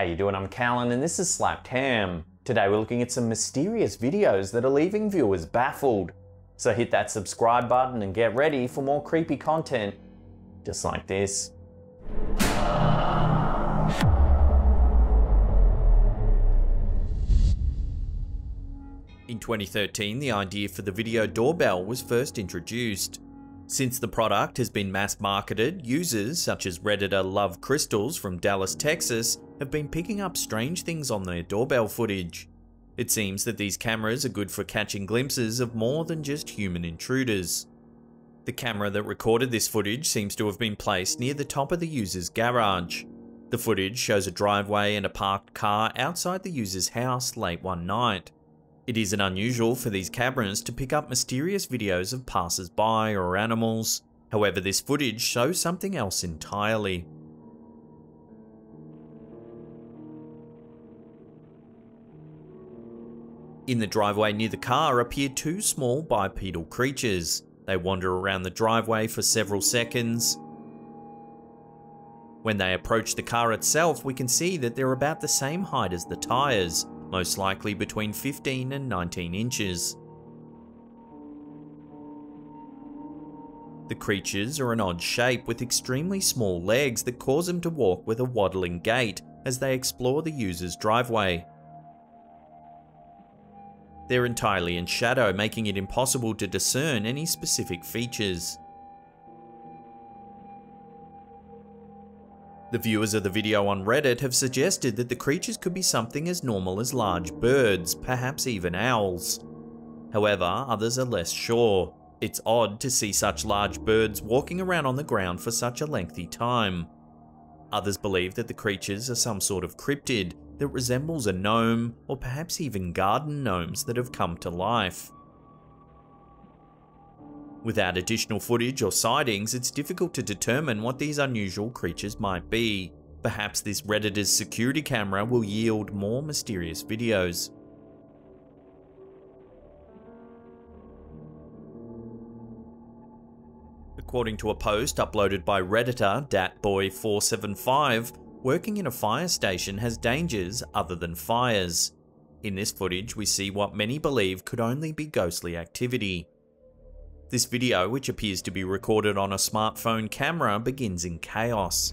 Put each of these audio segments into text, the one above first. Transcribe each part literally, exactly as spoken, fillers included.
How you doing? I'm Callan and this is Slapped Ham. Today we're looking at some mysterious videos that are leaving viewers baffled. So hit that subscribe button and get ready for more creepy content, just like this. In twenty thirteen, the idea for the video doorbell was first introduced. Since the product has been mass marketed, users such as Redditor Love Crystals from Dallas, Texas, have been picking up strange things on their doorbell footage. It seems that these cameras are good for catching glimpses of more than just human intruders. The camera that recorded this footage seems to have been placed near the top of the user's garage. The footage shows a driveway and a parked car outside the user's house late one night. It isn't unusual for these cameras to pick up mysterious videos of passers-by or animals. However, this footage shows something else entirely. In the driveway near the car appear two small bipedal creatures. They wander around the driveway for several seconds. When they approach the car itself, we can see that they're about the same height as the tires, most likely between fifteen and nineteen inches. The creatures are an odd shape with extremely small legs that cause them to walk with a waddling gait as they explore the user's driveway. They're entirely in shadow, making it impossible to discern any specific features. The viewers of the video on Reddit have suggested that the creatures could be something as normal as large birds, perhaps even owls. However, others are less sure. It's odd to see such large birds walking around on the ground for such a lengthy time. Others believe that the creatures are some sort of cryptid that resembles a gnome, or perhaps even garden gnomes that have come to life. Without additional footage or sightings, it's difficult to determine what these unusual creatures might be. Perhaps this Redditor's security camera will yield more mysterious videos. According to a post uploaded by Redditor Dat boy four seven five, working in a fire station has dangers other than fires. In this footage, we see what many believe could only be ghostly activity. This video, which appears to be recorded on a smartphone camera, begins in chaos.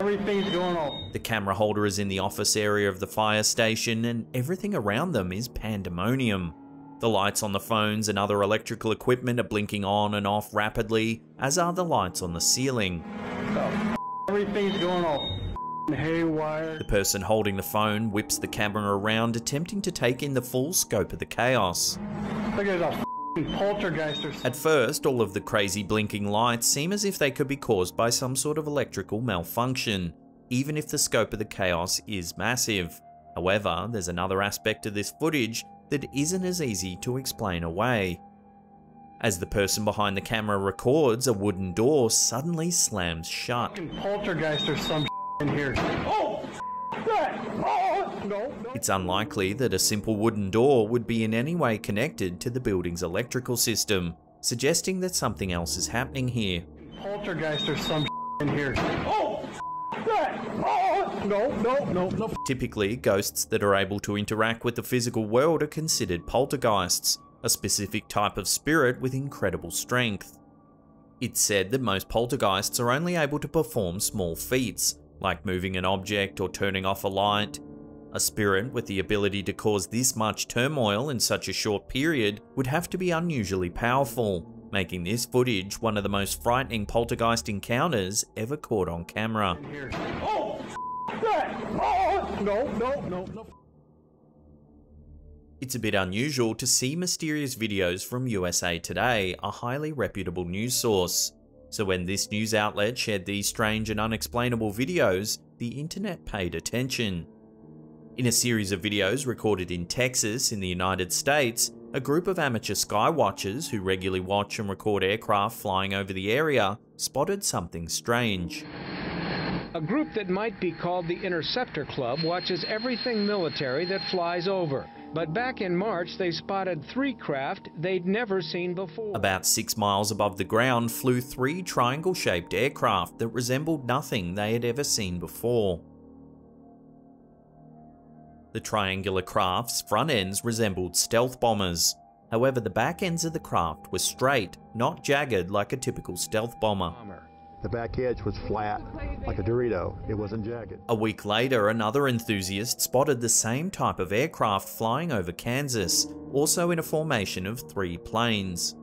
Everything's going on. The camera holder is in the office area of the fire station and everything around them is pandemonium. The lights on the phones and other electrical equipment are blinking on and off rapidly, as are the lights on the ceiling. Everything's going on. Haywire. The person holding the phone whips the camera around, attempting to take in the full scope of the chaos. Look at the f***ing poltergeisters. At first, all of the crazy blinking lights seem as if they could be caused by some sort of electrical malfunction, even if the scope of the chaos is massive. However, there's another aspect to this footage that isn't as easy to explain away. As the person behind the camera records, a wooden door suddenly slams shut. Poltergeist or some in here. Oh, that. Oh, no, no. It's unlikely that a simple wooden door would be in any way connected to the building's electrical system, suggesting that something else is happening here. Poltergeist or some in here. Oh, that. Oh, no, no, no, no. Typically, ghosts that are able to interact with the physical world are considered poltergeists, a specific type of spirit with incredible strength. It's said that most poltergeists are only able to perform small feats, like moving an object or turning off a light. A spirit with the ability to cause this much turmoil in such a short period would have to be unusually powerful, making this footage one of the most frightening poltergeist encounters ever caught on camera. Oh, oh, no, no, no, no. It's a bit unusual to see mysterious videos from U S A Today, a highly reputable news source. So when this news outlet shared these strange and unexplainable videos, the internet paid attention. In a series of videos recorded in Texas in the United States, a group of amateur skywatchers who regularly watch and record aircraft flying over the area spotted something strange. A group that might be called the Interceptor Club watches everything military that flies over. But back in March, they spotted three craft they'd never seen before. About six miles above the ground flew three triangle-shaped aircraft that resembled nothing they had ever seen before. The triangular craft's front ends resembled stealth bombers. However, the back ends of the craft were straight, not jagged like a typical stealth bomber. The back edge was flat, like a Dorito. It wasn't jagged. A week later, another enthusiast spotted the same type of aircraft flying over Kansas, also in a formation of three planes.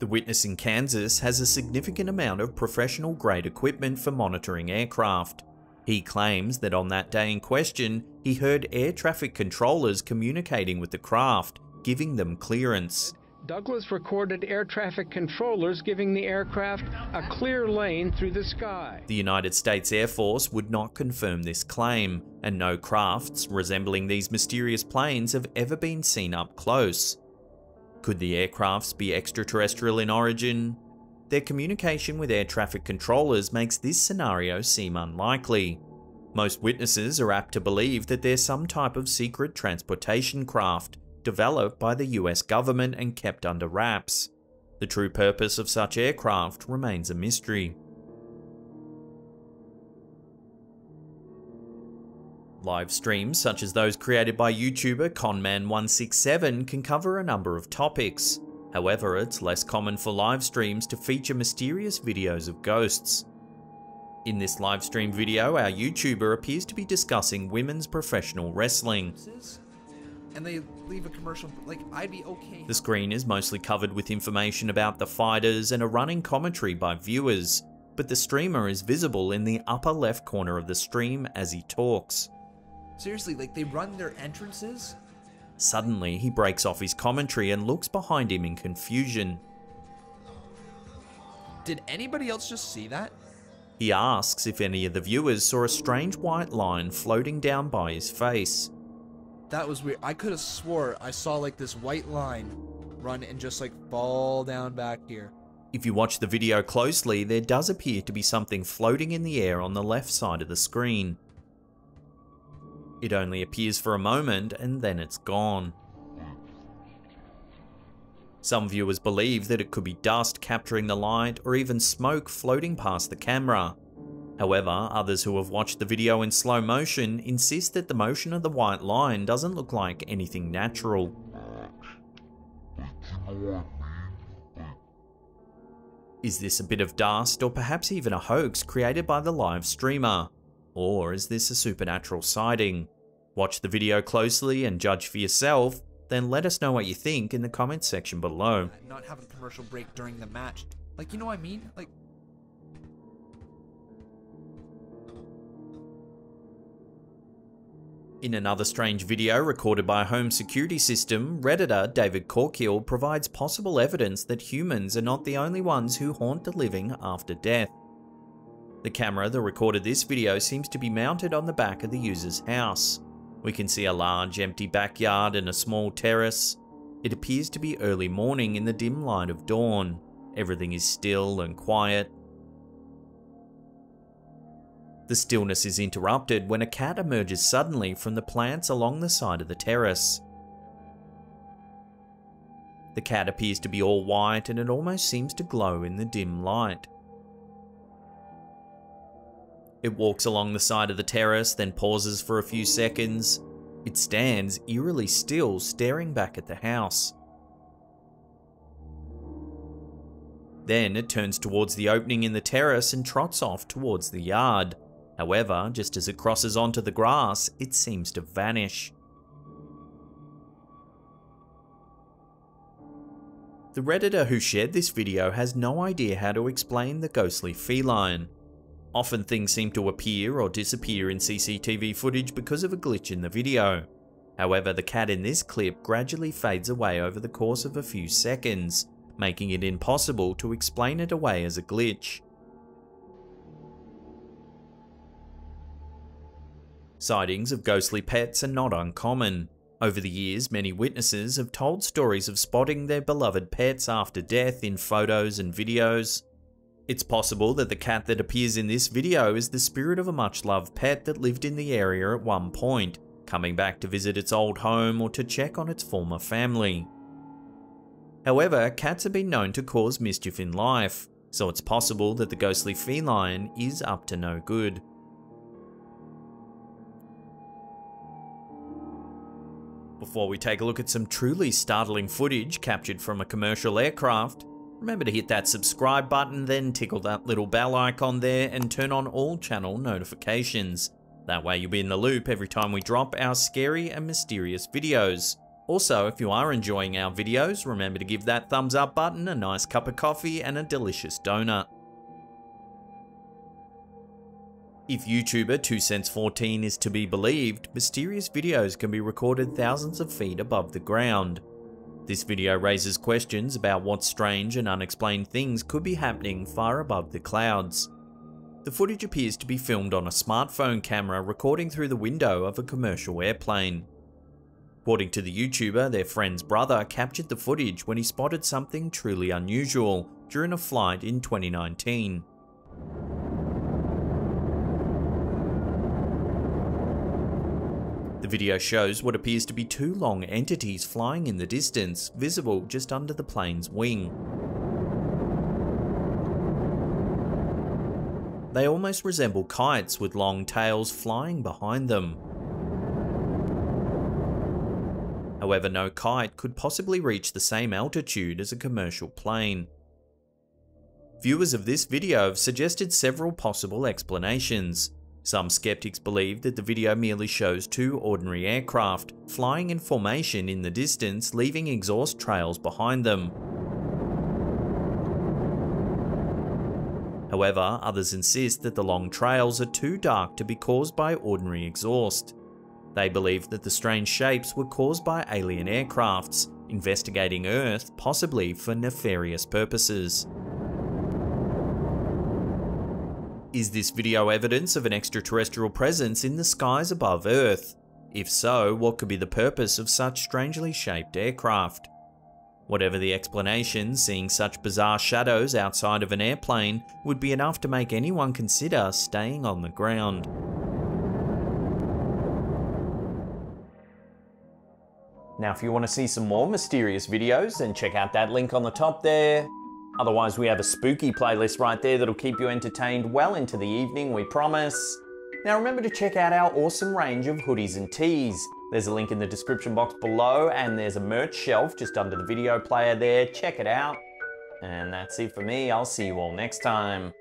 The witness in Kansas has a significant amount of professional-grade equipment for monitoring aircraft. He claims that on that day in question, he heard air traffic controllers communicating with the craft, giving them clearance. Douglas recorded air traffic controllers giving the aircraft a clear lane through the sky. The United States Air Force would not confirm this claim, and no crafts resembling these mysterious planes have ever been seen up close. Could the aircrafts be extraterrestrial in origin? Their communication with air traffic controllers makes this scenario seem unlikely. Most witnesses are apt to believe that they're some type of secret transportation craft, developed by the U S government and kept under wraps. The true purpose of such aircraft remains a mystery. Live streams such as those created by YouTuber Conman one six seven can cover a number of topics. However, it's less common for live streams to feature mysterious videos of ghosts. In this live stream video, our YouTuber appears to be discussing women's professional wrestling. And they leave a commercial, like, I'd be okay. The screen is mostly covered with information about the fighters and a running commentary by viewers, but the streamer is visible in the upper left corner of the stream as he talks. Seriously, like, they run their entrances? Suddenly, he breaks off his commentary and looks behind him in confusion. Did anybody else just see that? He asks if any of the viewers saw a strange white line floating down by his face. That was weird. I could have swore I saw like this white line run and just like fall down back here. If you watch the video closely, there does appear to be something floating in the air on the left side of the screen. It only appears for a moment and then it's gone. Some viewers believe that it could be dust capturing the light or even smoke floating past the camera. However, others who have watched the video in slow motion insist that the motion of the white line doesn't look like anything natural. Is this a bit of dust or perhaps even a hoax created by the live streamer? Or is this a supernatural sighting? Watch the video closely and judge for yourself, then let us know what you think in the comments section below. Not have a commercial break during the match. Like, you know what I mean? Like. In another strange video recorded by a home security system, Redditor David Corkill provides possible evidence that humans are not the only ones who haunt the living after death. The camera that recorded this video seems to be mounted on the back of the user's house. We can see a large empty backyard and a small terrace. It appears to be early morning in the dim light of dawn. Everything is still and quiet. The stillness is interrupted when a cat emerges suddenly from the plants along the side of the terrace. The cat appears to be all white and it almost seems to glow in the dim light. It walks along the side of the terrace, then pauses for a few seconds. It stands eerily still, staring back at the house. Then it turns towards the opening in the terrace and trots off towards the yard. However, just as it crosses onto the grass, it seems to vanish. The Redditor who shared this video has no idea how to explain the ghostly feline. Often things seem to appear or disappear in C C T V footage because of a glitch in the video. However, the cat in this clip gradually fades away over the course of a few seconds, making it impossible to explain it away as a glitch. Sightings of ghostly pets are not uncommon. Over the years, many witnesses have told stories of spotting their beloved pets after death in photos and videos. It's possible that the cat that appears in this video is the spirit of a much-loved pet that lived in the area at one point, coming back to visit its old home or to check on its former family. However, cats have been known to cause mischief in life, so it's possible that the ghostly feline is up to no good. Before we take a look at some truly startling footage captured from a commercial aircraft, remember to hit that subscribe button, then tickle that little bell icon there and turn on all channel notifications. That way you'll be in the loop every time we drop our scary and mysterious videos. Also, if you are enjoying our videos, remember to give that thumbs up button a nice cup of coffee and a delicious donut. If YouTuber two sense fourteen is to be believed, mysterious videos can be recorded thousands of feet above the ground. This video raises questions about what strange and unexplained things could be happening far above the clouds. The footage appears to be filmed on a smartphone camera recording through the window of a commercial airplane. According to the YouTuber, their friend's brother captured the footage when he spotted something truly unusual during a flight in twenty nineteen. The video shows what appears to be two long entities flying in the distance, visible just under the plane's wing. They almost resemble kites with long tails flying behind them. However, no kite could possibly reach the same altitude as a commercial plane. Viewers of this video have suggested several possible explanations. Some skeptics believe that the video merely shows two ordinary aircraft flying in formation in the distance, leaving exhaust trails behind them. However, others insist that the long trails are too dark to be caused by ordinary exhaust. They believe that the strange shapes were caused by alien aircrafts, investigating Earth possibly for nefarious purposes. Is this video evidence of an extraterrestrial presence in the skies above Earth? If so, what could be the purpose of such strangely shaped aircraft? Whatever the explanation, seeing such bizarre shadows outside of an airplane would be enough to make anyone consider staying on the ground. Now, if you want to see some more mysterious videos, then check out that link on the top there. Otherwise, we have a spooky playlist right there that'll keep you entertained well into the evening, we promise. Now remember to check out our awesome range of hoodies and tees. There's a link in the description box below and there's a merch shelf just under the video player there. Check it out. And that's it for me. I'll see you all next time.